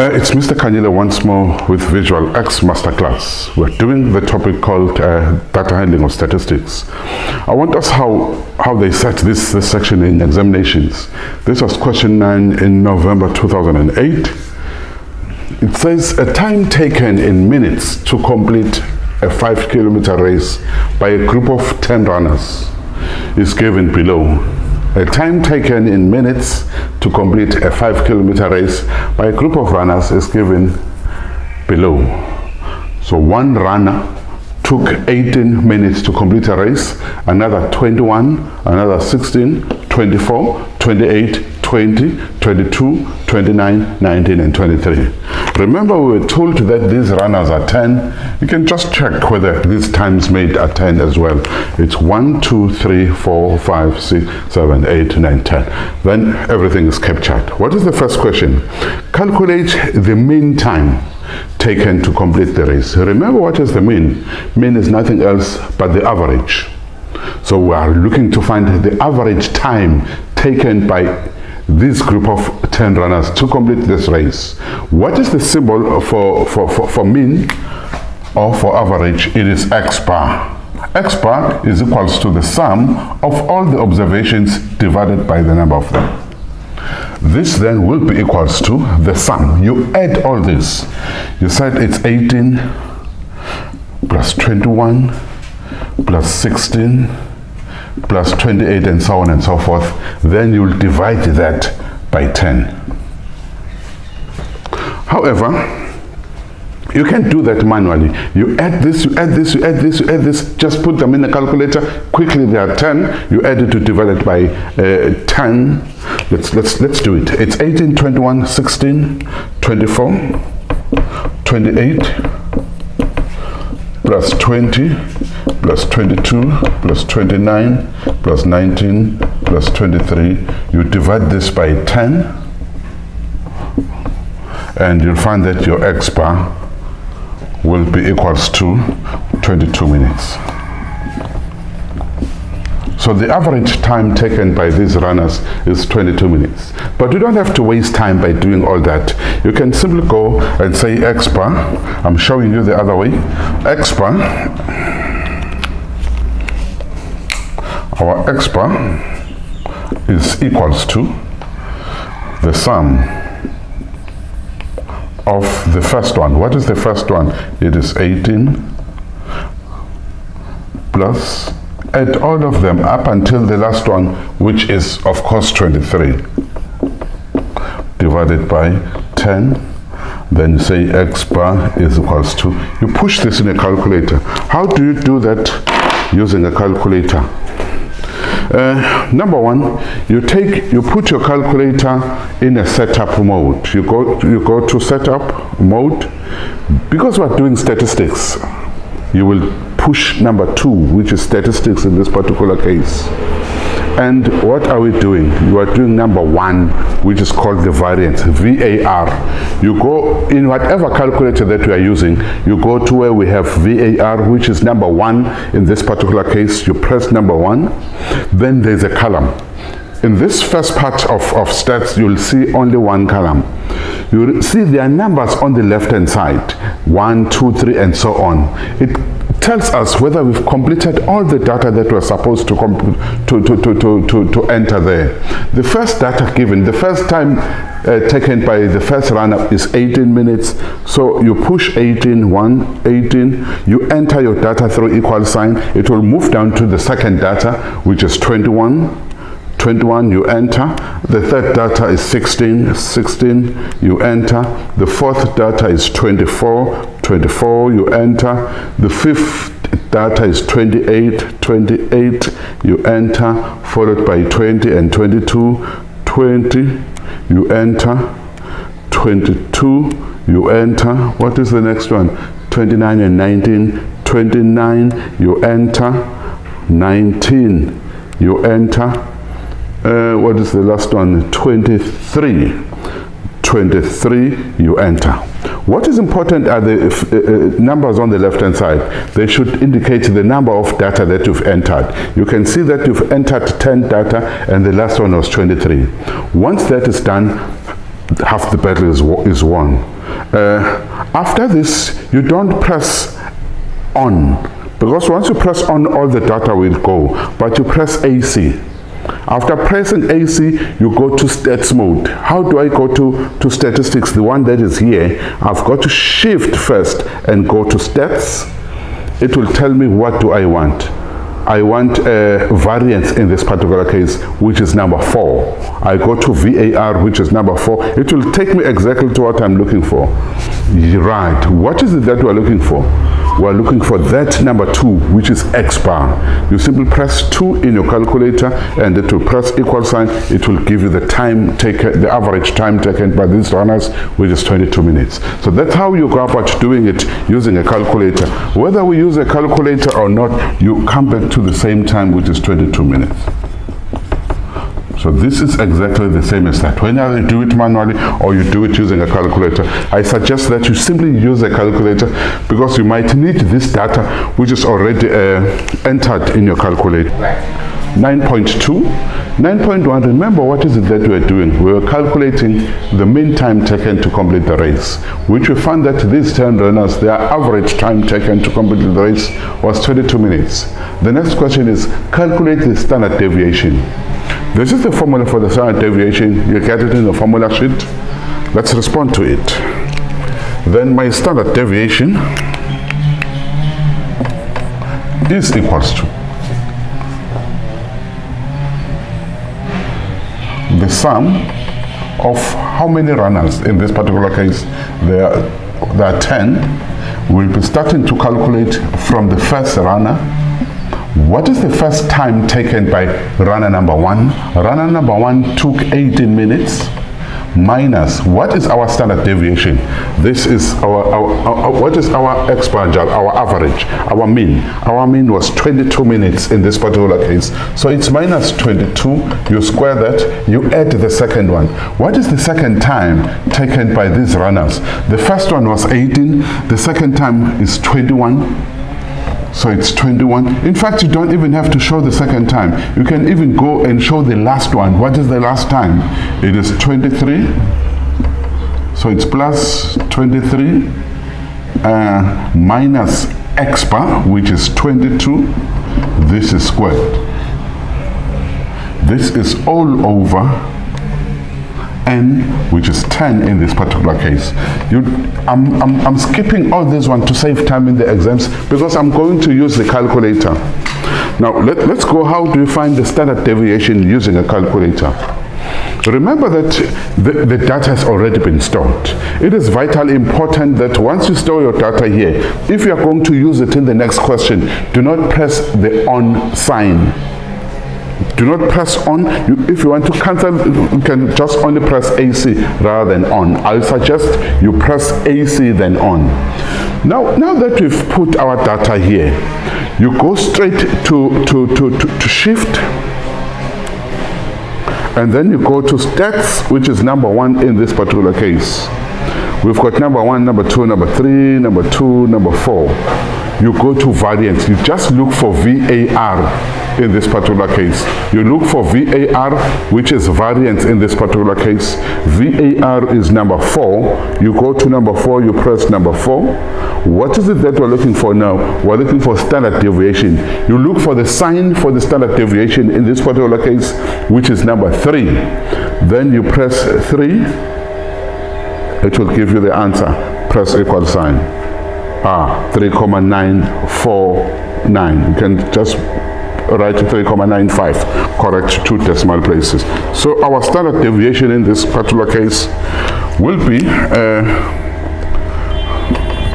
It's Mr. Kanile once more with VirtualX Masterclass. We're doing the topic called data handling of statistics. I want us how they set this section in examinations. This was question 9 in November 2008. It says a time taken in minutes to complete a 5-kilometer race by a group of 10 runners is given below. A time taken in minutes to complete a 5-kilometer race by a group of runners is given below. So one runner took 18 minutes to complete a race, another 21, another 16, 24, 28, 20, 22, 29, 19, and 23. Remember, we were told that these runners are 10. You can just check whether these times made are 10 as well. It's 1, 2, 3, 4, 5, 6, 7, 8, 9, 10. Then everything is captured. What is the first question? Calculate the mean time taken to complete the race. Remember, what is the mean? Mean is nothing else but the average. So we are looking to find the average time taken by this group of 10 runners to complete this race. What is the symbol for mean or for average? It is X bar. X bar is equals to the sum of all the observations divided by the number of them. This then will be equals to the sum. You add all this. You said it's 18 plus 21 plus 16 plus 28 and so on and so forth. Then you'll divide that by 10. However, you can do that manually. You add this, you add this, you add this, you add this. Just put them in the calculator. Quickly, they are 10. You add it to divide it by 10. Let's do it. It's 18, 21, 16, 24, 28, plus 20, plus 22, plus 29, plus 19, plus 23. You divide this by 10, and you'll find that your X bar will be equals to 22 minutes. So the average time taken by these runners is 22 minutes. But you don't have to waste time by doing all that. You can simply go and say X bar. I'm showing you the other way. X bar, our X bar is equals to the sum of the first one. What is the first one? It is 18 plus, add all of them up until the last one, which is of course 23, divided by 10. Then you say X bar is equals to, you push this in a calculator. How do you do that using a calculator? Number one, you put your calculator in a setup mode. You go to setup mode. Because we're doing statistics, you will push number 2, which is statistics in this particular case. And what are we doing? You are doing number 1, which is called the variance, VAR. You go in whatever calculator that we are using, you go to where we have VAR, which is number 1 in this particular case. You press number 1, then there's a column. In this first part of stats, you'll see only one column. You'll see there are numbers on the left-hand side, 1, 2, 3, and so on. It tells us whether we've completed all the data that we're supposed to enter there. The first data given, the first time taken by the first runner is 18 minutes. So you push 18, 1, 18. You enter your data through equal sign. It will move down to the second data, which is 21. 21, you enter. The third data is 16, 16, you enter. The fourth data is 24, 24, you enter. The fifth data is 28, 28, you enter, followed by 20 and 22, 20, you enter, 22, you enter. What is the next one? 29 and 19, 29, you enter, 19, you enter. What is the last one? 23. 23, you enter. What is important are the numbers on the left-hand side. They should indicate the number of data that you've entered. You can see that you've entered 10 data and the last one was 23. Once that is done, half the battle is won. After this, you don't press on, because once you press on, all the data will go, but you press AC. After pressing AC, you go to stats mode. How do I go to statistics? The one that is here, I've got to shift first and go to stats. It will tell me what do I want. I want variance in this particular case, which is number 4. I go to VAR, which is number 4. It will take me exactly to what I'm looking for. Right, what is it that we're looking for? We're looking for that number 2, which is X bar. You simply press 2 in your calculator, and it will press =, it will give you the time taken, the average time taken by these runners, which is 22 minutes. So that's how you go about doing it using a calculator. Whether we use a calculator or not, you come back to the same time, which is 22 minutes. So this is exactly the same as that. Whenever you do it manually or you do it using a calculator, I suggest that you simply use a calculator, because you might need this data which is already entered in your calculator. 9.2, 9.1, remember what is it that we are doing? We were calculating the mean time taken to complete the race, which we found that these 10 runners, their average time taken to complete the race was 22 minutes. The next question is, calculate the standard deviation. This is the formula for the standard deviation. You get it in the formula sheet. Let's respond to it. Then my standard deviation is equals to the sum of how many runners, in this particular case there are 10, we'll be starting to calculate from the first runner. What is the first time taken by runner number 1? Runner number 1 took 18 minutes minus, what is our standard deviation? This is our what is our X bar, our average, our mean. Our mean was 22 minutes in this particular case. So it's minus 22, you square that, you add the second one. What is the second time taken by these runners? The first one was 18, the second time is 21. So it's 21. In fact, you don't even have to show the second time. You can even go and show the last one. What is the last time? It is 23. So it's plus 23 minus X bar, which is 22. This is squared. This is all over N, which is 10 in this particular case. I'm skipping all this one to save time in the exams, because I'm going to use the calculator. Now let's go, how do you find the standard deviation using a calculator? Remember that the data has already been stored. It is vitally important that once you store your data here, if you are going to use it in the next question, do not press the on sign. Do not press on. If you want to cancel, you can just only press AC rather than on. I'll suggest you press AC then on. Now that we've put our data here, you go straight to shift, and then you go to stats, which is number 1 in this particular case. We've got number 1, number 2, number 3, number 2, number 4. You go to variance. You just look for VAR in this particular case. You look for VAR, which is variance in this particular case. VAR is number 4. You go to number 4, you press number 4. What is it that we're looking for now? We're looking for standard deviation. You look for the sign for the standard deviation in this particular case, which is number 3. Then you press 3. It will give you the answer. Press =. 3,949. You can just write 3,950, correct 2 decimal places. So our standard deviation in this particular case will be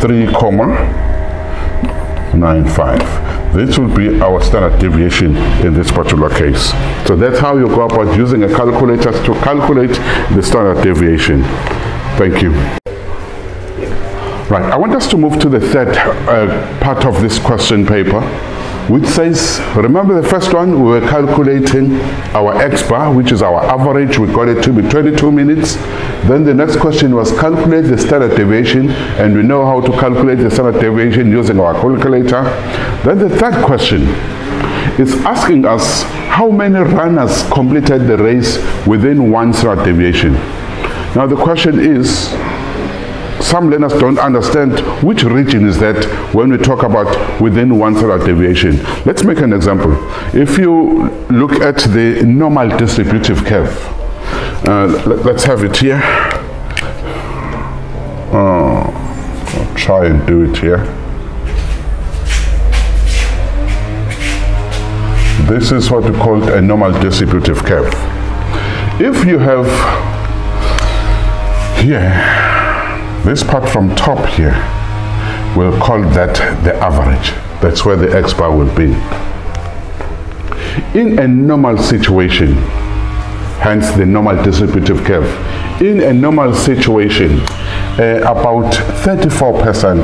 3,950. This will be our standard deviation in this particular case. So that's how you go about using a calculator to calculate the standard deviation. Thank you. Right, I want us to move to the third part of this question paper, which says, remember the first one, we were calculating our X bar, which is our average. We got it to be 22 minutes. Then the next question was calculate the standard deviation, and we know how to calculate the standard deviation using our calculator. Then the third question is asking us how many runners completed the race within one standard deviation. Now the question is, some learners don't understand which region is that when we talk about within one standard deviation. Let's make an example. If you look at the normal distributive curve, let's have it here. I'll try and do it here. This is what we call a normal distributive curve. If you have here, this part from top here, we'll call that the average. That's where the x bar will be. In a normal situation, hence the normal distributive curve, in a normal situation, about 34%,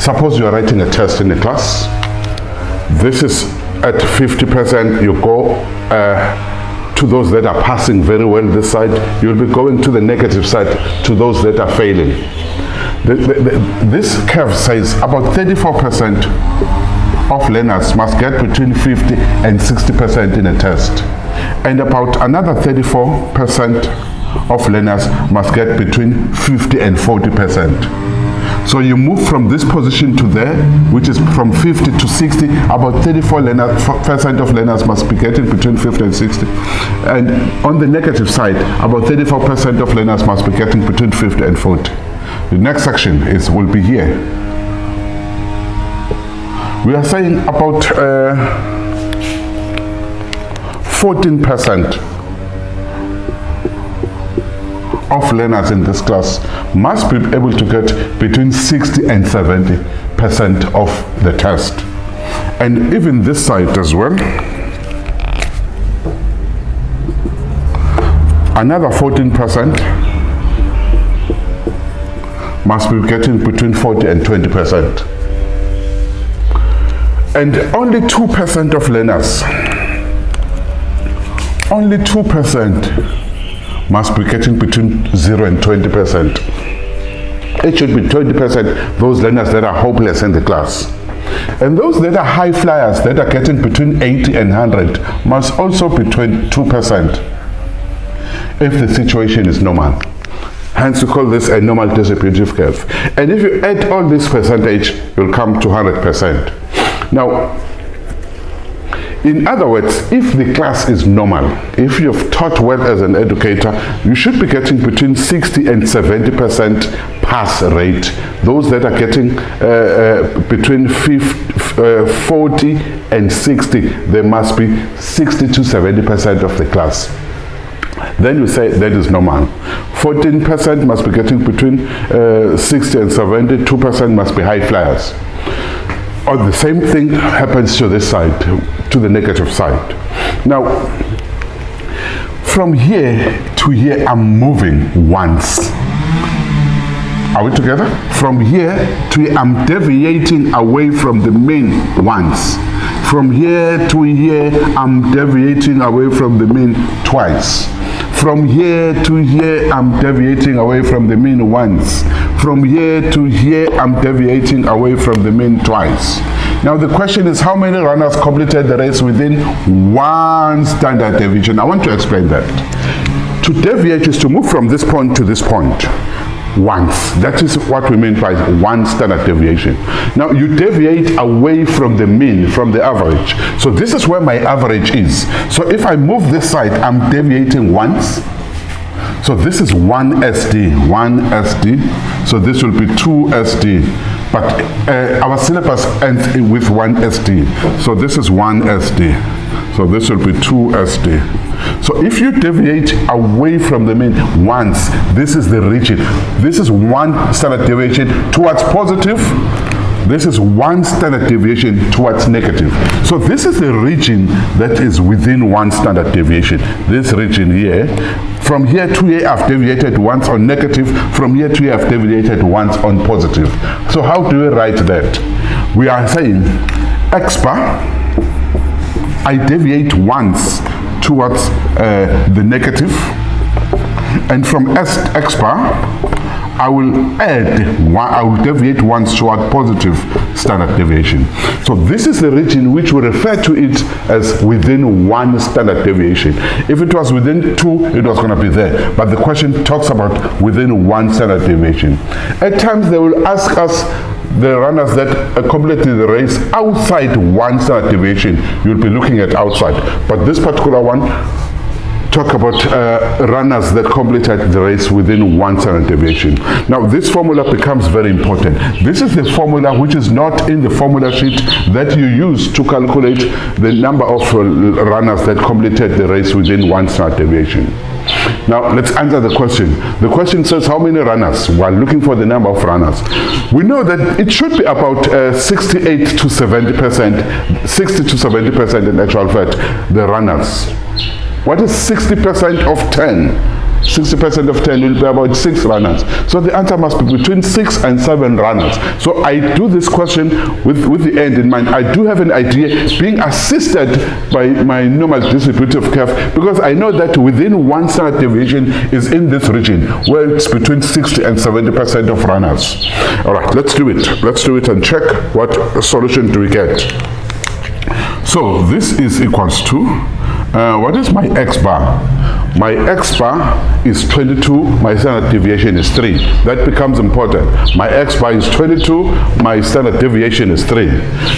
suppose you're writing a test in a class, this is at 50%, you go to those that are passing very well this side, you'll be going to the negative side to those that are failing. This curve says about 34% of learners must get between 50 and 60% in a test, and about another 34% of learners must get between 50 and 40%. So you move from this position to there, which is from 50 to 60, about 34% of learners must be getting between 50 and 60. And on the negative side, about 34% of learners must be getting between 50 and 40. The next section will be here. We are saying about 14% of learners in this class must be able to get between 60 and 70% of the test. And even this side as well, another 14% must be getting between 40 and 20%. And only 2% of learners, only 2% must be getting between 0 and 20%. It should be 20% those learners that are hopeless in the class. And those that are high flyers that are getting between 80 and 100 must also be 2% if the situation is normal. Hence, we call this a normal distributive curve. And if you add all this percentage, you'll come to 100%. Now, in other words, if the class is normal, if you've taught well as an educator, you should be getting between 60 and 70% pass rate. Those that are getting between 40 and 60, they must be 60 to 70% of the class. Then we say that is normal. 14% must be getting between 60 and 70, 2% must be high flyers. Or the same thing happens to this side, to the negative side. Now, from here to here, I'm moving once. Are we together? From here to here, I'm deviating away from the mean once. From here to here, I'm deviating away from the mean twice. From here to here, I'm deviating away from the mean once. From here to here, I'm deviating away from the mean twice. Now the question is, how many runners completed the race within one standard deviation? I want to explain that. To deviate is to move from this point to this point once. That is what we mean by one standard deviation. Now you deviate away from the mean, from the average. So this is where my average is. So if I move this side, I'm deviating once. So this is 1 SD. So this will be 2 SD. But our syllabus ends with 1 SD. So this is 1 SD. So this will be 2 SD. So if you deviate away from the mean once, this is the region. This is one standard deviation towards positive. This is one standard deviation towards negative. So this is the region that is within one standard deviation. This region here. From here to here, I've deviated once on negative. From here to here, I've deviated once on positive. So how do we write that? We are saying x bar, I deviate once towards the negative, and from x bar I will deviate once toward positive. standard deviation. So this is the region which we refer to it as within one standard deviation. If it was within two, it was going to be there. But the question talks about within one standard deviation. At times they will ask us, the runners that completed the race outside one standard deviation, you'll be looking at outside. But this particular one, talk about runners that completed the race within one standard deviation. Now this formula becomes very important. This is the formula which is not in the formula sheet that you use to calculate the number of runners that completed the race within one standard deviation. Now let's answer the question. The question says how many runners? We're looking for the number of runners. We know that it should be about 60 to 70% in actual fact, the runners. What is 60% of 10? 60% of 10 will be about 6 runners. So the answer must be between 6 and 7 runners. So I do this question with the end in mind. I do have an idea being assisted by my normal distributive curve because I know that within one standard deviation is in this region where it's between 60 and 70% of runners. All right, let's do it. Let's do it and check what solution do we get. So this is equals to, what is my X bar? My X bar is 22, my standard deviation is 3. That becomes important. My X bar is 22, my standard deviation is 3.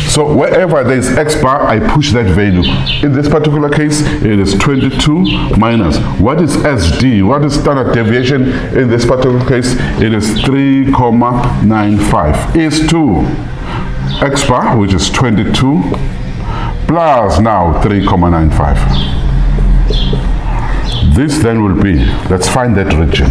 So wherever there is X bar, I push that value. In this particular case, it is 22 minus. What is SD? What is standard deviation? In this particular case, it is 3,95 is 2. X bar, which is 22. Plus now 3,95. This then will be, let's find that region.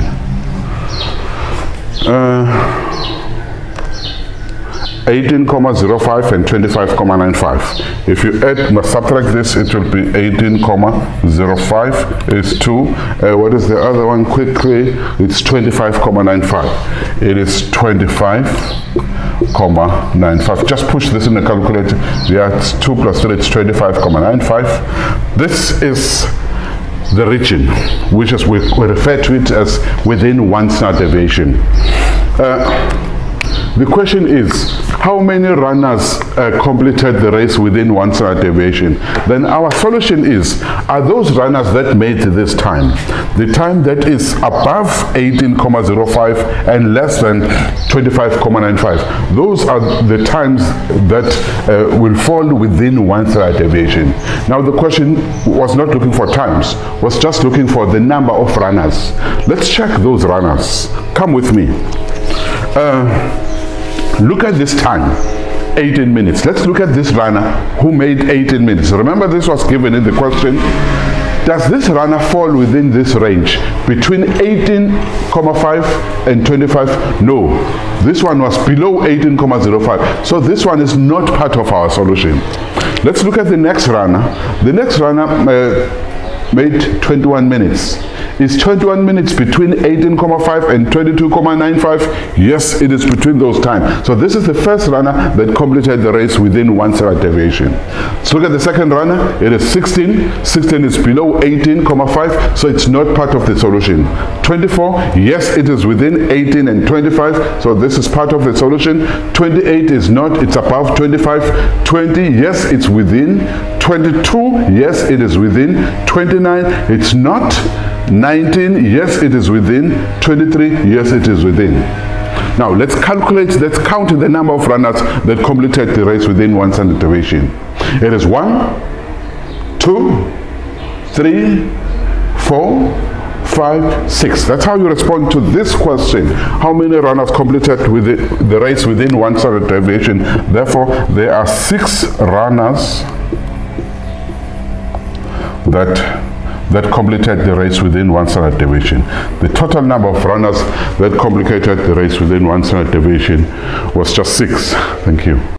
$18.05 and $25.95. If you add, must subtract this, it will be $18.05 is 2. What is the other one quickly? It's $25.95. It is 25.95. Just push this in the calculator. Yeah, it's 2 plus 3, it's 25.95. This is the region, which is we refer to it as within one standard deviation. The question is, how many runners completed the race within one standard deviation? Then our solution is, are those runners that made this time? The time that is above 18.05 and less than 25.95. Those are the times that will fall within one standard deviation. Now the question was not looking for times, was just looking for the number of runners. Let's check those runners. Come with me. Look at this time, 18 minutes. Let's look at this runner who made 18 minutes. Remember, this was given in the question. Does this runner fall within this range between 18.5 and 25? No, this one was below 18.05. So this one is not part of our solution. Let's look at the next runner. The next runner made 21 minutes. Is 21 minutes between 18.5 and 22.95? Yes, it is between those times. So this is the first runner that completed the race within one standard deviation. Let's look at the second runner. It is 16. 16 is below 18.5, so it's not part of the solution. 24, yes, it is within 18 and 25, so this is part of the solution. 28 is not, it's above 25. 20, yes, it's within. 22, yes, it is within. 29, it's not. 19, yes, it is within. 23, yes, it is within. Now let's calculate, let's count the number of runners that completed the race within one standard deviation. It is 1, 2, 3, 4, 5, 6. That's how you respond to this question. How many runners completed with the race within one standard deviation? Therefore, there are 6 runners that completed the race within one standard deviation. The total number of runners that completed the race within one standard deviation was just 6. Thank you.